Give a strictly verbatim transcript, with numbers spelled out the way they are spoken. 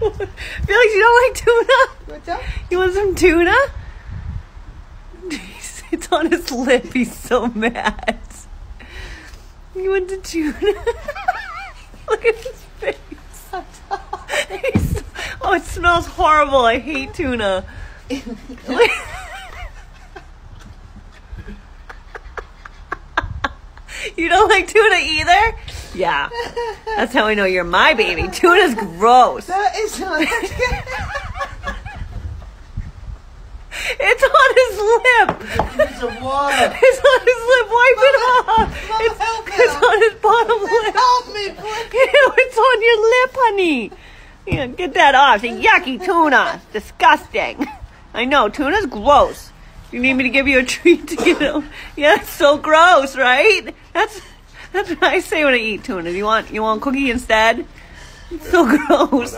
God. Felix, you don't like tuna? What's up? You want some tuna? It's on his lip. He's so mad. You want the tuna? Look at his face. He's, oh, it smells horrible. I hate tuna. You don't like tuna either? Yeah. That's how I know you're my baby. Tuna's gross. That is not. It's on his lip. It's a water. It's on his lip. Wipe Mama, it off. Mama, it's, help it's help. On his bottom lip. Help me, please. It's on your lip, honey. Yeah, get that off. It's a yucky tuna. It's disgusting. I know. Tuna's gross. You need me to give you a treat to get it? Yeah, it's so gross, right? That's that's what I say when I eat tuna. You want you want cookie instead? It's so gross.